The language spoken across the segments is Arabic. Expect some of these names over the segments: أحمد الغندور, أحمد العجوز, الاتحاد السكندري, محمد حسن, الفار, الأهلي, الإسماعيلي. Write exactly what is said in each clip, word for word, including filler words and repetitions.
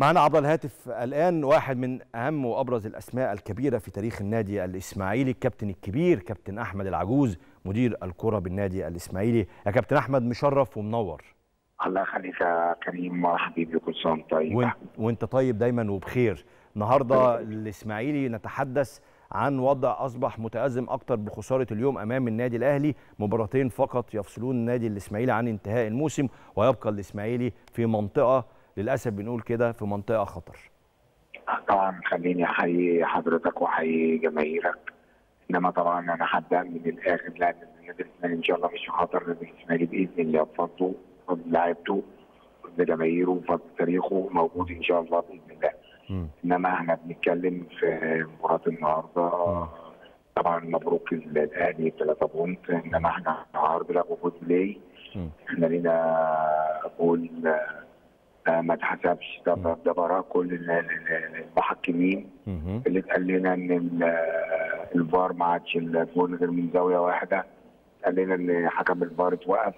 معنا عبر الهاتف الآن واحد من أهم وأبرز الأسماء الكبيرة في تاريخ النادي الإسماعيلي، الكابتن الكبير كابتن أحمد العجوز، مدير الكرة بالنادي الإسماعيلي. يا كابتن أحمد مشرف ومنور. الله يخليك يا كريم وحبيبي، وكل سنة وأنت طيب. وانت, وانت طيب دايما وبخير. النهارده الإسماعيلي نتحدث عن وضع أصبح متأزم أكتر بخسارة اليوم أمام النادي الأهلي، مباراتين فقط يفصلون النادي الإسماعيلي عن انتهاء الموسم، ويبقى الإسماعيلي في منطقة للأسف بنقول كده في منطقة خطر. طبعا خليني أحيي حضرتك وأحيي جماهيرك، إنما طبعا أنا هبدأ من الآخر، لأن النادي الإسماعيلي إن شاء الله مش في خطر. النادي الإسماعيلي بإذن الله بفضله بفضل لعيبته بفضل جماهيره بفضل تاريخه موجود إن شاء الله بإذن الله. م. إنما إحنا بنتكلم في مباراة النهارده. طبعا مبروك الأهلي ثلاثة بونت، إنما إحنا النهارده لا وجود ليه. إحنا لينا جول ما اتحسبش، ده براه كل المحكمين اللي اتقال لنا ان الفار ما عادش الجول غير من زاويه واحده، اتقال لنا ان حكم الفار اتوقف،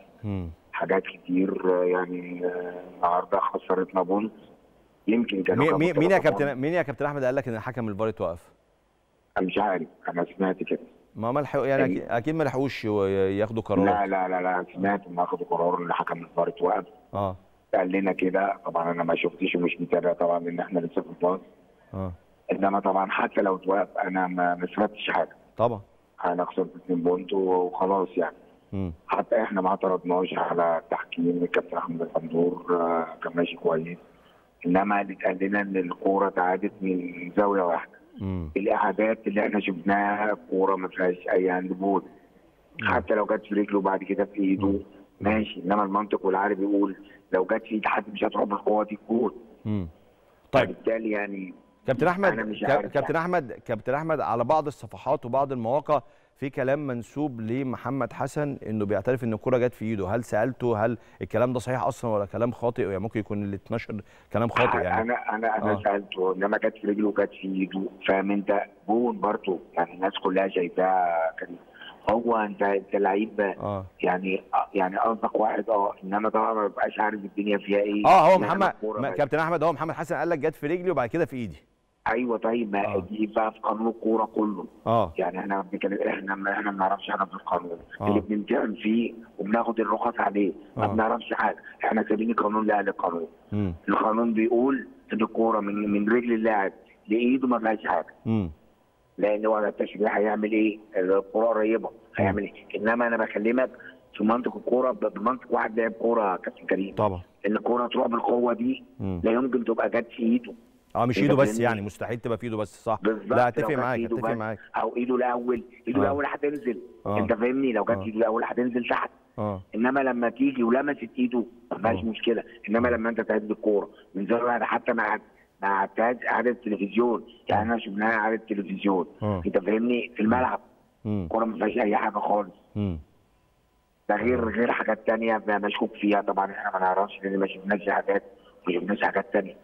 حاجات كتير يعني النهارده خسرتنا بونت. يمكن كانوا مين, مين يا كابتن مين يا كابتن احمد قال لك ان حكم الفار اتوقف؟ انا مش عارف، انا سمعت كده. ما ملحقوا يعني اكيد ما لحقوش ياخدوا قرار. لا لا لا لا سمعت ان اخدوا قرار ان حكم الفار اتوقف. اه قال لنا كده. طبعا انا ما شفتش ومش متابع طبعا لان احنا لسه في الباص. اه انما طبعا حتى لو اتوقف انا ما سمعتش حاجه. طبعا انا خسرت اثنين بونت وخلاص يعني. م. حتى احنا ما اعترضناش على التحكيم. الكابتن احمد الغندور كان ماشي كويس، انما اللي اتقال لنا ان الكوره اتعادت من زاويه واحده. م. الاعادات اللي احنا شفناها الكوره ما فيهاش اي هاند بول، حتى لو جت في رجله بعد كده في ايده. م. ماشي، انما المنطق والعقل بيقول لو جت في ايد حد مش هتروح بالقوه دي الجول. امم طيب بالتالي يعني كابتن احمد كابتن احمد كابتن احمد على بعض الصفحات وبعض المواقع في كلام منسوب لمحمد حسن انه بيعترف ان الكوره جت في ايده، هل سالته هل الكلام ده صحيح اصلا ولا كلام خاطئ؟ يعني ممكن يكون اللي اتنشر كلام خاطئ يعني. انا انا انا آه. سالته انما جت في رجله وجت في ايده، فاهم انت؟ جون برضه يعني الناس كلها شايفاها. هو انت انت لعيب آه. يعني يعني قصدك واحد اه انما طبعا ما ببقاش عارف الدنيا فيها ايه. اه هو محمد كابتن احمد هو محمد حسن قال لك جت في رجلي وبعد كده في ايدي. ايوه طيب ما آه. دي بقى في قانون الكوره كله. اه يعني احنا احنا احنا ما بنعرفش حاجه في القانون آه. اللي بنمتحن فيه وبناخد الرخص عليه ما آه. بنعرفش حاجه، احنا سايبين القانون لاهل القانون. م. القانون بيقول ان الكوره من من رجل اللاعب لايده ما فيهاش حاجه. م. لان هو التشريع هيعمل ايه؟ الكوره قريبه هيعمل ايه؟ انما انا بكلمك في منطق الكوره بمنطق واحد لاعب كوره يا كابتن كريم. طبعا ان الكوره تروح بالقوه دي م. لا يمكن تبقى جت في ايده. اه مش ايده بس يعني، مستحيل تبقى في ايده بس. صح، لا اتفق معاك اتفق معاك. او ايده الاول ايده آه. الاول هتنزل آه. انت فاهمني؟ لو جت آه. ايده الاول هتنزل تحت آه. انما لما تيجي ولمست ايده ما فيهاش آه. مشكله، انما لما انت تعد الكوره من زاويه حتى مع مع اعاده التلفزيون يعني احنا شفناها اعاده التلفزيون انت فاهمني في الملعب. مم. الكوره ما فيهاش اي حاجه خالص. مم. ده غير غير حاجات ثانيه مشكوك فيها طبعا احنا ما نعرفش لان ما شفناش حاجات ما شفناش حاجات ثانيه.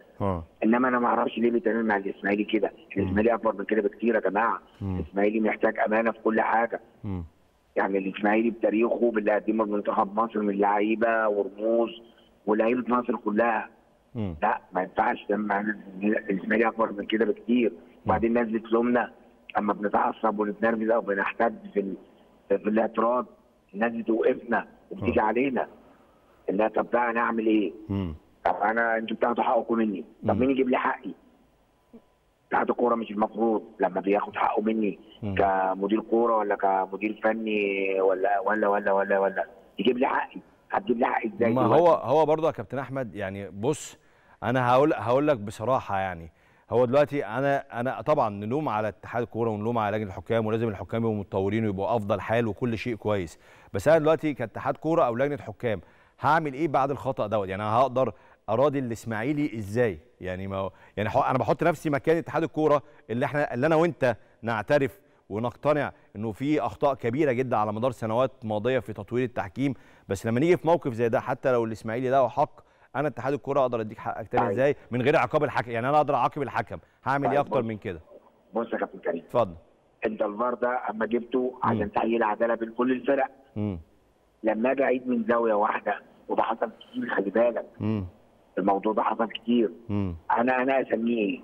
انما انا ما اعرفش ليه بيتعمل مع الاسماعيلي كده، الاسماعيلي اكبر من كده بكتير يا جماعه، الاسماعيلي محتاج امانه في كل حاجه. مم. يعني الاسماعيلي بتاريخه باللي قدمه لمنتخب مصر من لعيبه ورموز ولاعيبه مصر كلها. مم. لا ما ينفعش، الاسماعيلي اكبر من كده بكتير. وبعدين الناس بتلومنا اما بنتعصب ونتنرفز او بنحتد في ال... في الاعتراض، الناس بتوقفنا وبتيجي علينا. لا طب بقى انا اعمل ايه؟ مم. طب انا انتوا بتاخدوا حقكم مني، طب مين يجيب لي حقي؟ اتحاد الكوره مش المفروض لما بياخد حقه مني مم. كمدير كوره ولا كمدير فني ولا ولا ولا ولا ولا يجيب لي حقي، هتجيب لي حقي ازاي؟ ما هو هو برضه يا كابتن احمد يعني بص انا هقول هقول لك بصراحه يعني هو دلوقتي انا انا طبعا نلوم على اتحاد الكوره ونلوم على لجنه الحكام ولازم الحكام يبقوا متطورين ويبقوا افضل حال وكل شيء كويس، بس انا دلوقتي كاتحاد كوره او لجنه حكام هعمل ايه بعد الخطا دوت؟ يعني انا هقدر اراضي الاسماعيلي ازاي؟ يعني ما يعني انا بحط نفسي مكان اتحاد الكوره اللي احنا اللي انا وانت نعترف ونقتنع انه في اخطاء كبيره جدا على مدار سنوات ماضيه في تطوير التحكيم، بس لما نيجي في موقف زي ده حتى لو الاسماعيلي له حق انا اتحاد الكوره اقدر اديك حقك تاني ازاي من غير عقاب الحكم؟ يعني انا اقدر اعاقب الحكم، هعمل ايه اكتر من كده؟ بص يا كابتن كريم اتفضل. انت الفار ده اما جبته عشان تحقيق العداله بين كل الفرق. امم لما اجي اعيد من زاويه واحده وده حصل كتير خلي بالك. امم الموضوع ده حصل كتير. مم. انا انا اسميه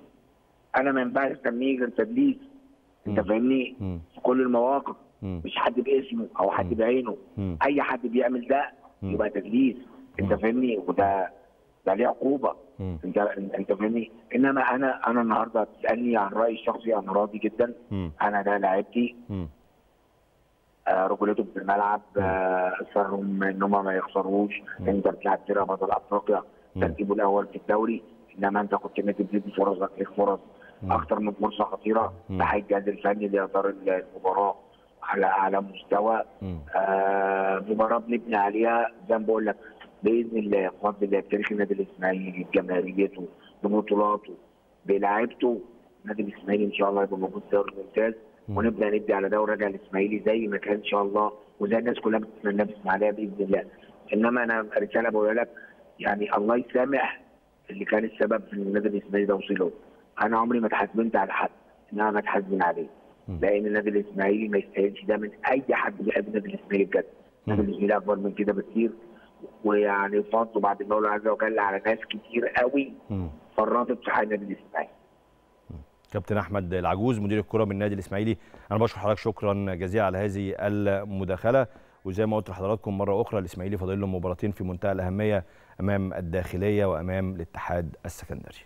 انا ما ينفعش اسميه غير تدليس، انت فاهمني؟ في كل المواقف، مم. مش حد باسمه او حد بعينه، اي حد بيعمل ده يبقى تدليس، انت فاهمني؟ وده ده ليه عقوبه، انت انت فاهمني؟ انما انا انا النهارده هتسالني عن رايي الشخصي، انا راضي جدا. مم. انا ده لعبتي، آه رجولتهم في الملعب، آه اصرارهم ان هم ما يخسروش، انت بتلعب فرقه بطل افريقيا ترتيبه الاول في الدوري، انما انت كنت بتدي فرصك ليك فرص اكتر من فرصه خطيره. تحيه الجهاز الفني لاداره المباراه على اعلى مستوى، آه مباراه بنبني عليها زي ما بقول لك باذن الله بفضل تاريخ النادي الاسماعيلي بجماهيريته ببطولاته بلاعيبته. النادي الاسماعيلي ان شاء الله يبقى موجود في الدوري الممتاز، ونبدا نبدا على دوري رجع الاسماعيلي زي ما كان ان شاء الله، وزي الناس كلها بتتمناه الاسماعيليه باذن الله. انما انا رساله بقول لك يعني الله يسامح اللي كان السبب في النادي الاسماعيلي ده وصله. انا عمري ما اتحاسبنت على حد ان انا اتحاسبن عليه، لان النادي الاسماعيلي ما يستاهلش ده من اي حد بيقابل النادي الاسماعيلي بجد. النادي الاسماعيلي اكبر من كده بكتير، ويعني فضلوا بعد المولى عز وجل على ناس كتير قوي فرطت في حال النادي الاسماعيلي. كابتن احمد العجوز مدير الكره بالنادي الاسماعيلي، انا بشكر حضرتك شكرا جزيلا على هذه المداخله، وزي ما قلت لحضراتكم مره اخرى الاسماعيلي فاضل له مباراتين في منتهى الاهميه امام الداخليه وامام الاتحاد السكندري.